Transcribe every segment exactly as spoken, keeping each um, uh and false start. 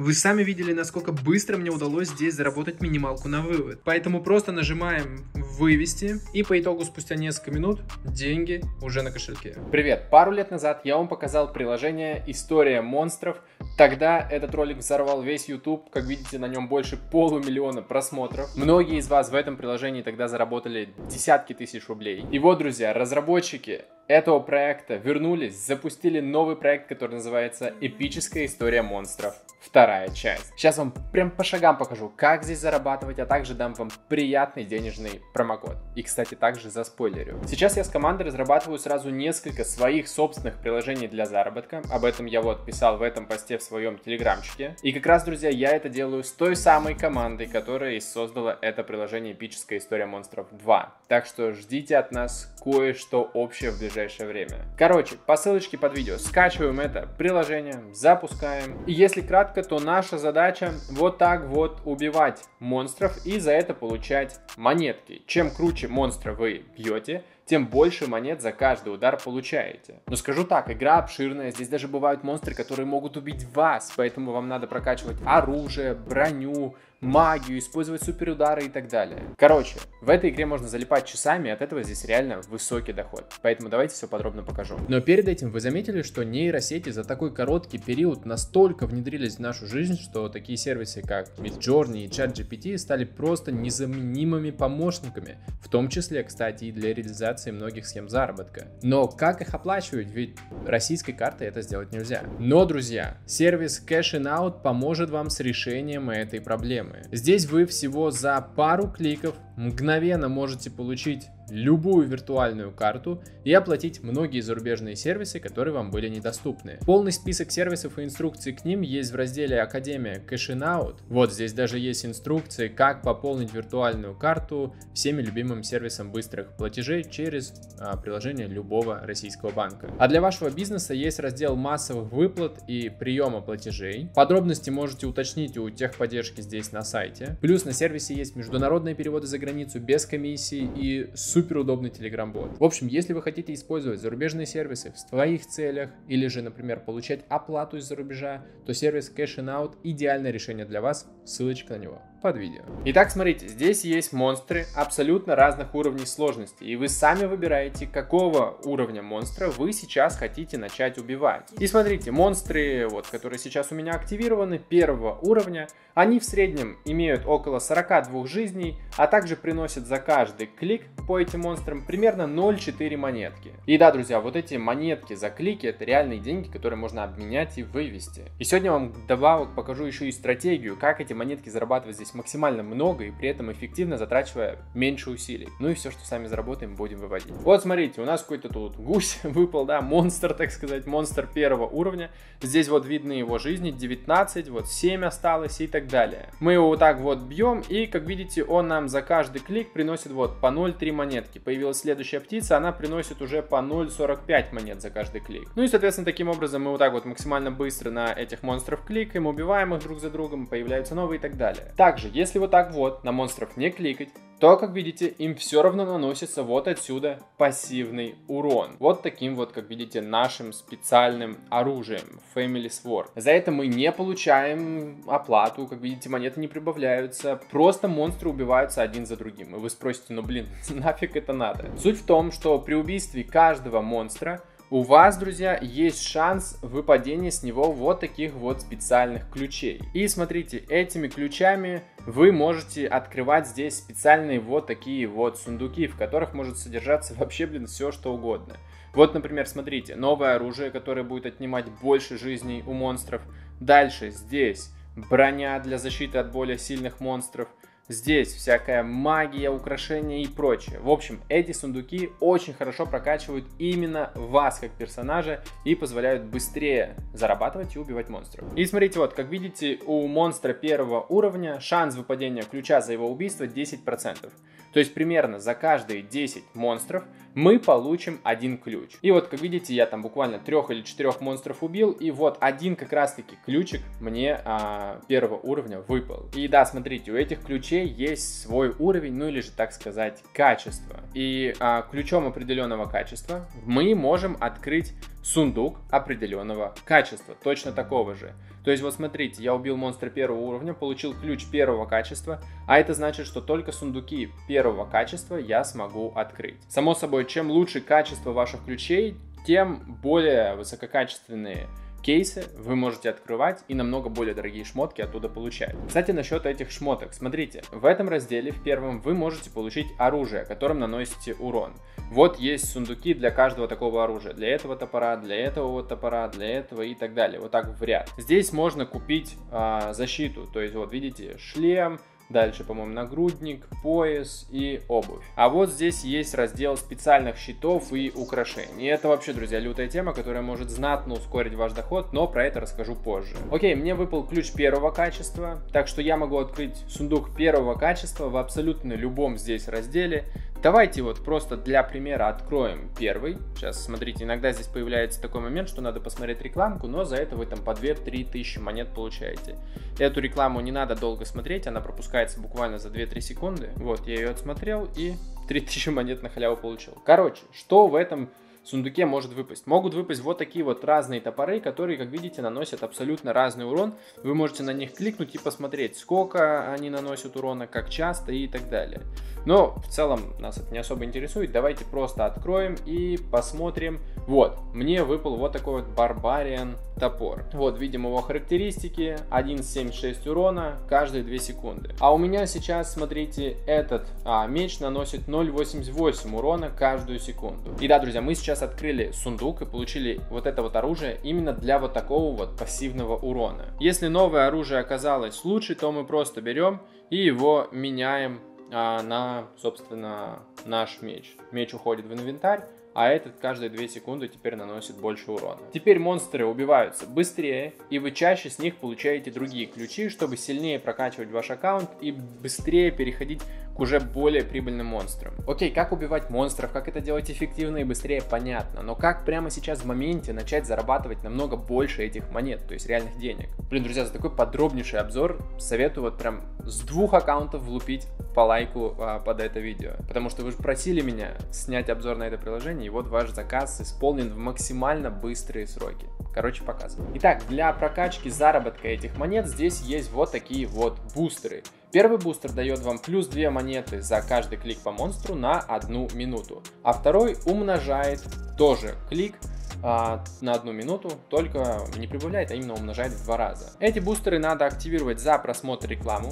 Вы сами видели, насколько быстро мне удалось здесь заработать минималку на вывод. Поэтому просто нажимаем «Вывести», и по итогу спустя несколько минут деньги уже на кошельке. Привет! Пару лет назад я вам показал приложение «История монстров». Тогда этот ролик взорвал весь YouTube. Как видите, на нем больше полумиллиона просмотров. Многие из вас в этом приложении тогда заработали десятки тысяч рублей. И вот, друзья, разработчики этого проекта вернулись, запустили новый проект, который называется «Эпическая история монстров. Вторая часть». Сейчас вам прям по шагам покажу, как здесь зарабатывать, а также дам вам приятный денежный промокод. И, кстати, также заспойлерю. Сейчас я с командой разрабатываю сразу несколько своих собственных приложений для заработка. Об этом я вот писал в этом посте в своем телеграмчике. И как раз, друзья, я это делаю с той самой командой, которая и создала это приложение «Эпическая история монстров два». Так что ждите от нас кое-что общее в ближайшем время. Короче, по ссылочке под видео скачиваем это приложение, запускаем. И если кратко, то наша задача вот так вот убивать монстров и за это получать монетки. Чем круче монстра вы бьете, тем больше монет за каждый удар получаете. Но скажу так, игра обширная, здесь даже бывают монстры, которые могут убить вас, поэтому вам надо прокачивать оружие, броню, магию, использовать суперудары и так далее. Короче, в этой игре можно залипать часами, и от этого здесь реально высокий доход. Поэтому давайте все подробно покажу. Но перед этим вы заметили, что нейросети за такой короткий период настолько внедрились в нашу жизнь, что такие сервисы, как MidJourney и ChatGPT, стали просто незаменимыми помощниками, в том числе, кстати, и для реализации многих схем заработка. Но как их оплачивать? Ведь российской картой это сделать нельзя. Но, друзья, сервис CashInOut поможет вам с решением этой проблемы. Здесь вы всего за пару кликов мгновенно можете получить любую виртуальную карту и оплатить многие зарубежные сервисы, которые вам были недоступны. Полный список сервисов и инструкции к ним есть в разделе «Академия CashInOut». Вот здесь даже есть инструкции, как пополнить виртуальную карту всеми любимым сервисом быстрых платежей через а, приложение любого российского банка. А для вашего бизнеса есть раздел массовых выплат и приема платежей. Подробности можете уточнить у техподдержки здесь на сайте. Плюс на сервисе есть международные переводы за границу без комиссии и супер удобный телеграм-бот. В общем, если вы хотите использовать зарубежные сервисы в своих целях или же, например, получать оплату из-за рубежа, то сервис CashInOut идеальное решение для вас. Ссылочка на него под видео. Итак, смотрите, здесь есть монстры абсолютно разных уровней сложности, и вы сами выбираете, какого уровня монстра вы сейчас хотите начать убивать. И смотрите, монстры, вот, которые сейчас у меня активированы, первого уровня, они в среднем имеют около сорока двух жизней, а также приносят за каждый клик по этим монстрам примерно ноль целых четыре десятых монетки. И да, друзья, вот эти монетки за клики — это реальные деньги, которые можно обменять и вывести. И сегодня я вам вдобавок покажу еще и стратегию, как эти монетки зарабатывать здесь максимально много и при этом эффективно затрачивая меньше усилий. Ну и все, что сами заработаем, будем выводить. Вот смотрите, у нас какой-то тут гусь выпал, да, монстр, так сказать, монстр первого уровня. Здесь вот видны его жизни, девятнадцать, вот семь осталось и так далее. Мы его вот так вот бьем, и как видите, он нам за каждый клик приносит вот по ноль целых три десятых монетки. Появилась следующая птица, она приносит уже по ноль целых сорок пять сотых монет за каждый клик. Ну и, соответственно, таким образом мы вот так вот максимально быстро на этих монстров кликаем, убиваем их друг за другом, появляются новые и так далее. Также если вот так вот на монстров не кликать, то, как видите, им все равно наносится вот отсюда пассивный урон. Вот таким вот, как видите, нашим специальным оружием, Family Sword. За это мы не получаем оплату, как видите, монеты не прибавляются, просто монстры убиваются один за другим. И вы спросите, ну блин, нафиг это надо? Суть в том, что при убийстве каждого монстра у вас, друзья, есть шанс выпадения с него вот таких вот специальных ключей. И смотрите, этими ключами вы можете открывать здесь специальные вот такие вот сундуки, в которых может содержаться вообще, блин, все что угодно. Вот, например, смотрите, новое оружие, которое будет отнимать больше жизней у монстров. Дальше здесь броня для защиты от более сильных монстров. Здесь всякая магия, украшения и прочее. В общем, эти сундуки очень хорошо прокачивают именно вас как персонажа и позволяют быстрее зарабатывать и убивать монстров. И смотрите, вот, как видите, у монстра первого уровня шанс выпадения ключа за его убийство десять процентов. То есть примерно за каждые десять монстров мы получим один ключ. И вот, как видите, я там буквально трех или четырех монстров убил, и вот один как раз-таки ключик мне а, первого уровня выпал. И да, смотрите, у этих ключей есть свой уровень, ну или же, так сказать, качество. И а, ключом определенного качества мы можем открыть сундук определенного качества, точно такого же. То есть вот смотрите, я убил монстра первого уровня, получил ключ первого качества, а это значит, что только сундуки первого качества я смогу открыть. Само собой, чем лучше качество ваших ключей, тем более высококачественные кейсы вы можете открывать и намного более дорогие шмотки оттуда получать. Кстати, насчет этих шмоток. Смотрите, в этом разделе, в первом, вы можете получить оружие, которым наносите урон. Вот есть сундуки для каждого такого оружия. Для этого топора, для этого топора, для этого и так далее. Вот так в ряд. Здесь можно купить а, защиту. То есть, вот видите, шлем. Дальше, по-моему, нагрудник, пояс и обувь. А вот здесь есть раздел специальных щитов и украшений. И это вообще, друзья, лютая тема, которая может знатно ускорить ваш доход, но про это расскажу позже. Окей, мне выпал ключ первого качества, так что я могу открыть сундук первого качества в абсолютно любом здесь разделе. Давайте вот просто для примера откроем первый. Сейчас, смотрите, иногда здесь появляется такой момент, что надо посмотреть рекламку, но за это вы там по две-три тысячи монет получаете. Эту рекламу не надо долго смотреть, она пропускается буквально за две-три секунды. Вот, я ее отсмотрел и три тысячи монет на халяву получил. Короче, что в этом сундуке может выпасть? Могут выпасть вот такие вот разные топоры, которые, как видите, наносят абсолютно разный урон. Вы можете на них кликнуть и посмотреть, сколько они наносят урона, как часто и так далее. Но в целом нас это не особо интересует. Давайте просто откроем и посмотрим. Вот, мне выпал вот такой вот барбариан топор. Вот, видим его характеристики. один целых семьдесят шесть сотых урона каждые две секунды. А у меня сейчас, смотрите, этот а, меч наносит ноль целых восемьдесят восемь сотых урона каждую секунду. И да, друзья, мы сейчас открыли сундук и получили вот это вот оружие именно для вот такого вот пассивного урона. Если новое оружие оказалось лучше, то мы просто берем и его меняем а, на, собственно, наш меч. Меч уходит в инвентарь, а этот каждые две секунды теперь наносит больше урона. Теперь монстры убиваются быстрее, и вы чаще с них получаете другие ключи, чтобы сильнее прокачивать ваш аккаунт и быстрее переходить к уже более прибыльным монстрам. Окей, как убивать монстров, как это делать эффективно и быстрее, понятно, но как прямо сейчас в моменте начать зарабатывать намного больше этих монет, то есть реальных денег? Блин, друзья, за такой подробнейший обзор советую вот прям с двух аккаунтов влупить по лайку а, под это видео, потому что вы же просили меня снять обзор на это приложение, и вот ваш заказ исполнен в максимально быстрые сроки. Короче, показываю. Итак, для прокачки заработка этих монет здесь есть вот такие вот бустеры. Первый бустер дает вам плюс две монеты за каждый клик по монстру на одну минуту, а второй умножает тоже клик а, на одну минуту, только не прибавляет, а именно умножает в два раза. Эти бустеры надо активировать за просмотр рекламы.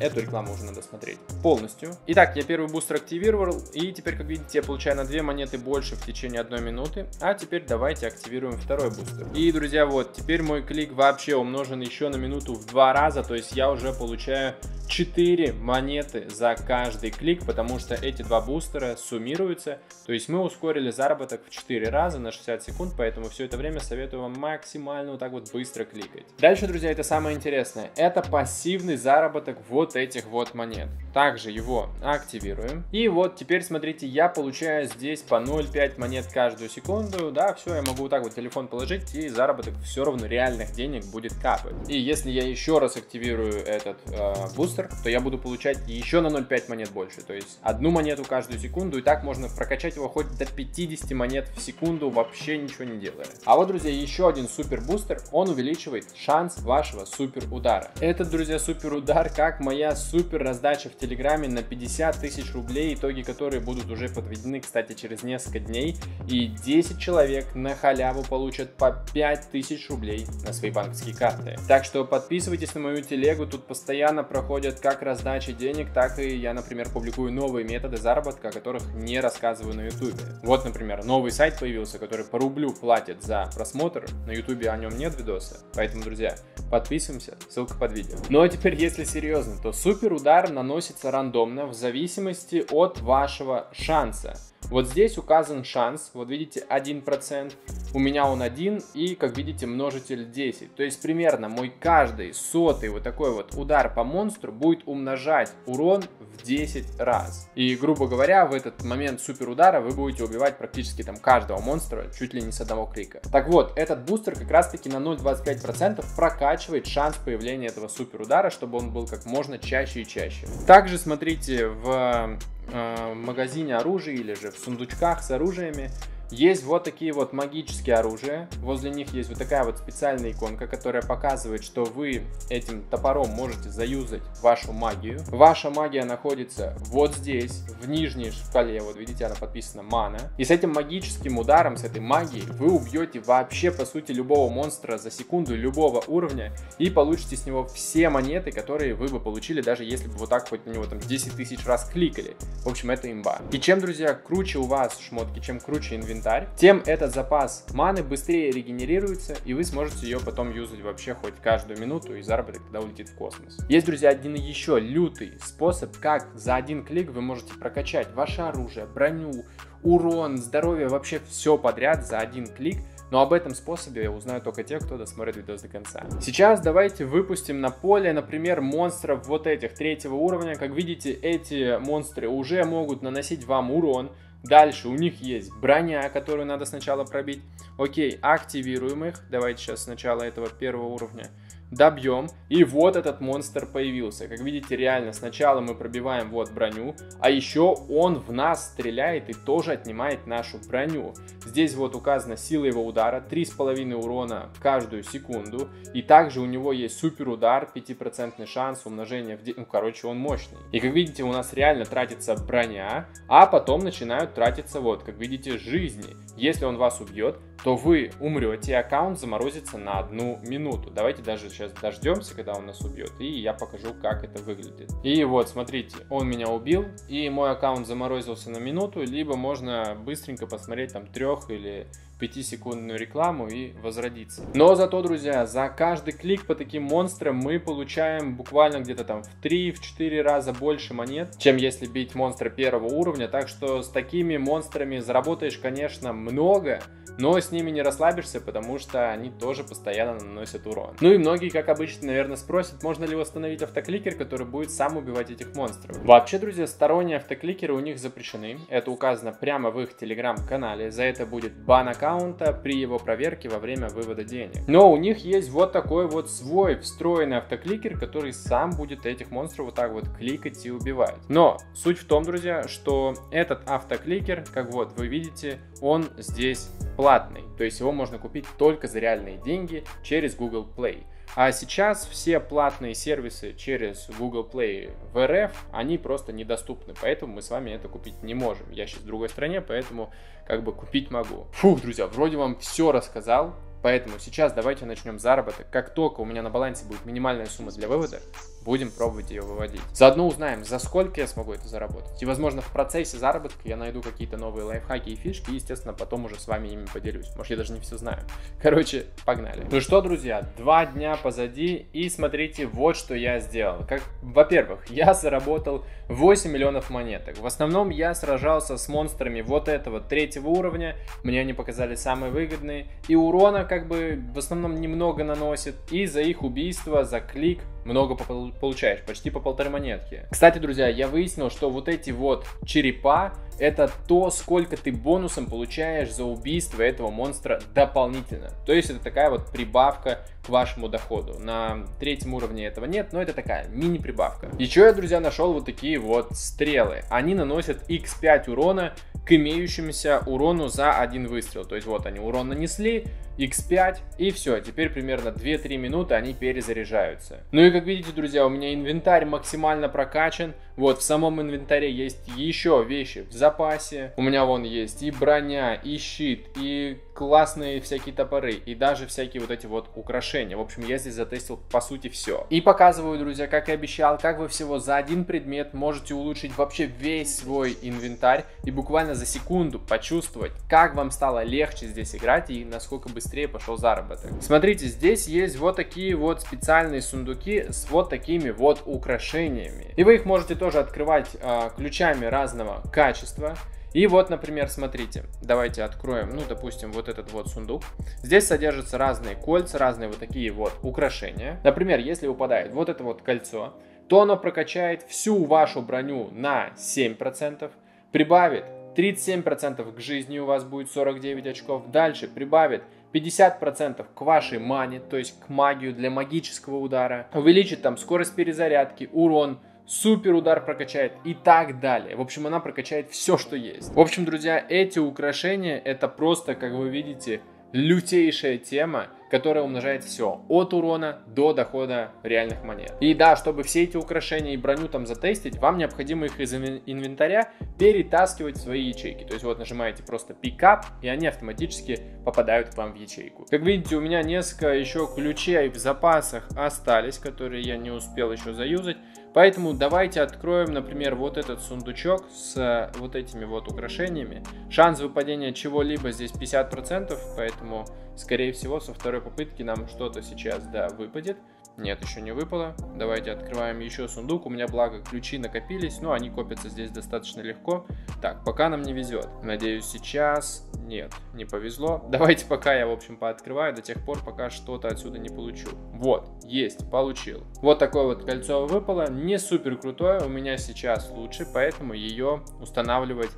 Эту рекламу уже надо смотреть полностью. Итак, я первый бустер активировал, и теперь, как видите, я получаю на две монеты больше в течение одной минуты. А теперь давайте активируем второй бустер. И, друзья, вот, теперь мой клик вообще умножен еще на минуту в два раза. То есть я уже получаю четыре монеты за каждый клик, потому что эти два бустера суммируются. То есть мы ускорили заработок в четыре раза на шестьдесят секунд, поэтому все это время советую вам максимально вот так вот быстро кликать. Дальше, друзья, это самое интересное. Это пассивный заработок вот этих вот монет. Также его активируем. И вот теперь, смотрите, я получаю здесь по ноль целых пять монет каждую секунду. Да, все, я могу вот так вот телефон положить, и заработок все равно реальных денег будет капать. И если я еще раз активирую этот э, бустер, то я буду получать еще на ноль целых пять монет больше. То есть одну монету каждую секунду. И так можно прокачать его хоть до пятидесяти монет в секунду, вообще ничего не делая. А вот, друзья, еще один супер бустер. Он увеличивает шанс вашего супер удара. Этот, друзья, супер удар как Как моя супер раздача в Телеграме на пятьдесят тысяч рублей, итоги которой будут уже подведены, кстати, через несколько дней. И десять человек на халяву получат по пять тысяч рублей на свои банковские карты. Так что подписывайтесь на мою телегу, тут постоянно проходят как раздачи денег, так и я, например, публикую новые методы заработка, о которых не рассказываю на ютубе. Вот, например, новый сайт появился, который по рублю платит за просмотр, на ютубе о нем нет видоса. Поэтому, друзья, подписываемся, ссылка под видео. Ну а теперь, если серьезно, то супер удар наносится рандомно в зависимости от вашего шанса. Вот здесь указан шанс, вот видите, один процент, у меня он один и, как видите, множитель десять. То есть примерно мой каждый сотый вот такой вот удар по монстру будет умножать урон в десять раз. И, грубо говоря, в этот момент суперудара вы будете убивать практически там каждого монстра чуть ли не с одного клика. Так вот, этот бустер как раз-таки на ноль целых двадцать пять сотых процента прокачивает шанс появления этого суперудара, чтобы он был как можно чаще и чаще. Также смотрите, в... в магазине оружия или же в сундучках с оружиями есть вот такие вот магические оружия. Возле них есть вот такая вот специальная иконка, которая показывает, что вы этим топором можете заюзать вашу магию. Ваша магия находится вот здесь, в нижней шкале. Вот видите, она подписана мана. И с этим магическим ударом, с этой магией, вы убьете вообще, по сути, любого монстра за секунду, любого уровня. И получите с него все монеты, которые вы бы получили, даже если бы вот так хоть на него там десять тысяч раз кликали. В общем, это имба. И чем, друзья, круче у вас шмотки, чем круче инвентарь, тем этот запас маны быстрее регенерируется, и вы сможете ее потом юзать вообще хоть каждую минуту, и заработок тогда улетит в космос. Есть, друзья, один еще лютый способ, как за один клик вы можете прокачать ваше оружие, броню, урон, здоровье, вообще все подряд за один клик. Но об этом способе я узнаю только те, кто досмотрит видос до конца. Сейчас давайте выпустим на поле, например, монстров вот этих третьего уровня. Как видите, эти монстры уже могут наносить вам урон. Дальше у них есть броня, которую надо сначала пробить. Окей, активируем их. Давайте сейчас сначала этого первого уровня добьем. И вот этот монстр появился. Как видите, реально сначала мы пробиваем вот броню, а еще он в нас стреляет и тоже отнимает нашу броню. Здесь вот указана сила его удара, три с половиной урона каждую секунду. И также у него есть суперудар, пять процентов шанс умножения в... Ну, короче, он мощный. И как видите, у нас реально тратится броня, а потом начинают тратиться, вот, как видите, жизни. Если он вас убьет, то вы умрете, и аккаунт заморозится на одну минуту. Давайте даже сейчас дождемся, когда он нас убьет, и я покажу, как это выглядит. И вот, смотрите, он меня убил, и мой аккаунт заморозился на минуту, либо можно быстренько посмотреть там трех или пятисекундную рекламу и возродиться. Но зато, друзья, за каждый клик по таким монстрам мы получаем буквально где-то там в три-четыре раза больше монет, чем если бить монстра первого уровня. Так что с такими монстрами заработаешь, конечно, много, но с ними не расслабишься, потому что они тоже постоянно наносят урон. Ну и многие, как обычно, наверное, спросят, можно ли восстановить автокликер, который будет сам убивать этих монстров. Вообще, друзья, сторонние автокликеры у них запрещены. Это указано прямо в их телеграм-канале. За это будет бан аккаунта при его проверке во время вывода денег. Но у них есть вот такой вот свой встроенный автокликер, который сам будет этих монстров вот так вот кликать и убивать. Но суть в том, друзья, что этот автокликер, как вот вы видите, он здесь платный. То есть его можно купить только за реальные деньги через Google Play. А сейчас все платные сервисы через Google Play в эр эф, они просто недоступны, поэтому мы с вами это купить не можем. Я сейчас в другой стране, поэтому как бы купить могу. Фух, друзья, вроде вам все рассказал, поэтому сейчас давайте начнем заработок. Как только у меня на балансе будет минимальная сумма для вывода, будем пробовать ее выводить. Заодно узнаем, за сколько я смогу это заработать. И, возможно, в процессе заработка я найду какие-то новые лайфхаки и фишки, и, естественно, потом уже с вами ими поделюсь. Может, я даже не все знаю. Короче, погнали. Ну что, друзья, два дня позади, и смотрите, вот что я сделал. Как, во-первых, я заработал восемь миллионов монеток. В основном я сражался с монстрами вот этого третьего уровня. Мне они показали самые выгодные. И урона, как бы, в основном немного наносит. И за их убийство, за клик много получаешь, почти по полторы монетки. Кстати, друзья, я выяснил, что вот эти вот черепа — это то, сколько ты бонусом получаешь за убийство этого монстра дополнительно. То есть это такая вот прибавка к вашему доходу. На третьем уровне этого нет, но это такая мини-прибавка. Еще я, друзья, нашел вот такие вот стрелы. Они наносят икс пять урона к имеющемуся урону за один выстрел. То есть вот они урон нанесли, икс пять, и все. Теперь примерно две-три минуты они перезаряжаются. Ну и как видите, друзья, у меня инвентарь максимально прокачан. Вот в самом инвентаре есть еще вещи в запасе. У меня вон есть и броня, и щит, и классные всякие топоры, и даже всякие вот эти вот украшения. В общем, я здесь затестил по сути все. И показываю, друзья, как и обещал, как вы всего за один предмет можете улучшить вообще весь свой инвентарь и буквально за секунду почувствовать, как вам стало легче здесь играть и насколько быстрее пошел заработок. Смотрите, здесь есть вот такие вот специальные сундуки с вот такими вот украшениями. И вы их можете тоже открывать э, ключами разного качества. И вот, например, смотрите, давайте откроем, ну, допустим, вот этот вот сундук. Здесь содержатся разные кольца, разные вот такие вот украшения. Например, если выпадает вот это вот кольцо, то оно прокачает всю вашу броню на семь процентов, прибавит тридцать семь процентов к жизни, у вас будет сорок девять очков. Дальше прибавит пятьдесят процентов к вашей мане, то есть к магию для магического удара. Увеличит там скорость перезарядки, урон, супер удар прокачает и так далее. В общем, она прокачает все, что есть. В общем, друзья, эти украшения — это просто, как вы видите, лютейшая тема, которая умножает все, от урона до дохода реальных монет. И да, чтобы все эти украшения и броню там затестить, вам необходимо их из инвентаря перетаскивать в свои ячейки. То есть вот нажимаете просто пикап, и они автоматически попадают к вам в ячейку. Как видите, у меня несколько еще ключей в запасах остались, которые я не успел еще заюзать. Поэтому давайте откроем, например, вот этот сундучок с вот этими вот украшениями. Шанс выпадения чего-либо здесь пятьдесят процентов, поэтому, скорее всего, со второй попытки нам что-то сейчас, да, выпадет. Нет, еще не выпало. Давайте открываем еще сундук. У меня, благо, ключи накопились, но они копятся здесь достаточно легко. Так, пока нам не везет. Надеюсь, сейчас... Нет, не повезло. Давайте пока я, в общем, пооткрываю до тех пор, пока что-то отсюда не получу. Вот, есть, получил. Вот такое вот кольцо выпало. Не супер крутое, у меня сейчас лучше, поэтому ее устанавливать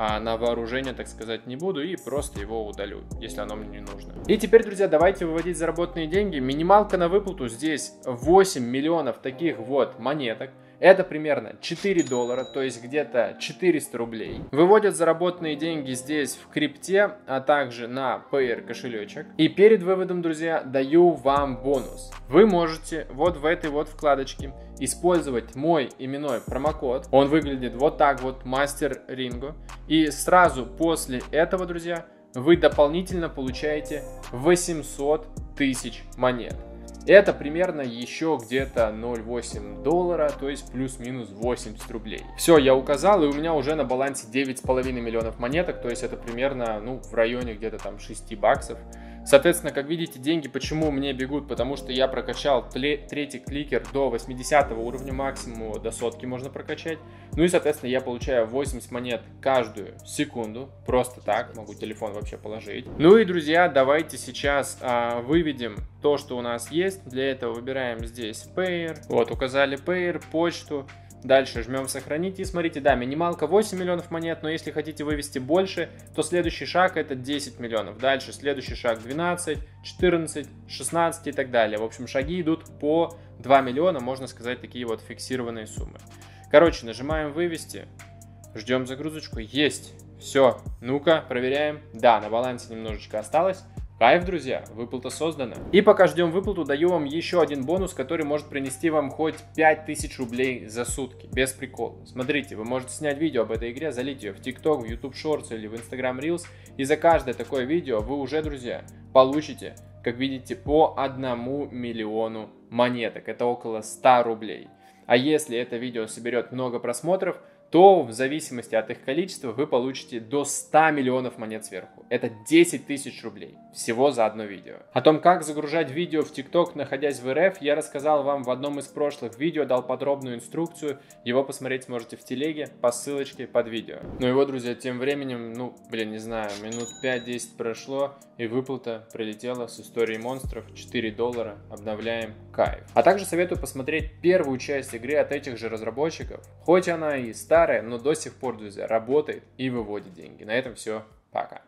а на вооружение, так сказать, не буду и просто его удалю, если оно мне не нужно. И теперь, друзья, давайте выводить заработанные деньги. Минималка на выплату здесь восемь миллионов таких вот монеток. Это примерно четыре доллара, то есть где-то четыреста рублей. Выводят заработанные деньги здесь в крипте, а также на Payeer кошелечек. И перед выводом, друзья, даю вам бонус. Вы можете вот в этой вот вкладочке использовать мой именной промокод. Он выглядит вот так вот, Master Ringo. И сразу после этого, друзья, вы дополнительно получаете восемьсот тысяч монет. Это примерно еще где-то ноль целых восемь десятых доллара, то есть плюс-минус восемьдесят рублей. Все, я указал, и у меня уже на балансе девять с половиной миллионов монеток, то есть это примерно, ну, в районе где-то там шести баксов. Соответственно, как видите, деньги почему мне бегут? Потому что я прокачал третий кликер до восьмидесятого уровня, максимум до сотки можно прокачать. Ну и, соответственно, я получаю восемьдесят монет каждую секунду. Просто так, могу телефон вообще положить. Ну и, друзья, давайте сейчас а, выведем то, что у нас есть. Для этого выбираем здесь Payeer. Вот, указали Payeer, почту. Дальше жмем сохранить и смотрите, да, минималка восемь миллионов монет, но если хотите вывести больше, то следующий шаг это десять миллионов. Дальше следующий шаг двенадцать, четырнадцать, шестнадцать и так далее. В общем, шаги идут по два миллиона, можно сказать, такие вот фиксированные суммы. Короче, нажимаем вывести, ждем загрузочку, есть, все, ну-ка, проверяем, да, на балансе немножечко осталось. Кайф, друзья, выплата создана. И пока ждем выплату, даю вам еще один бонус, который может принести вам хоть пять тысяч рублей за сутки, без прикола. Смотрите, вы можете снять видео об этой игре, залить ее в TikTok, в YouTube Shorts или в Instagram Reels, и за каждое такое видео вы уже, друзья, получите, как видите, по одному миллиону монеток, это около ста рублей. А если это видео соберет много просмотров, то в зависимости от их количества вы получите до ста миллионов монет сверху. Это десять тысяч рублей всего за одно видео. О том, как загружать видео в TikTok, находясь в РФ, я рассказал вам в одном из прошлых видео, дал подробную инструкцию. Его посмотреть сможете в телеге по ссылочке под видео. Ну и вот, друзья, тем временем, ну, блин, не знаю, минут пять-десять прошло, и выплата прилетела с истории монстров. четыре доллара. Обновляем, кайф. А также советую посмотреть первую часть игры от этих же разработчиков. Хоть она и старая, но до сих пор, друзья, работает и выводит деньги. На этом все. Пока.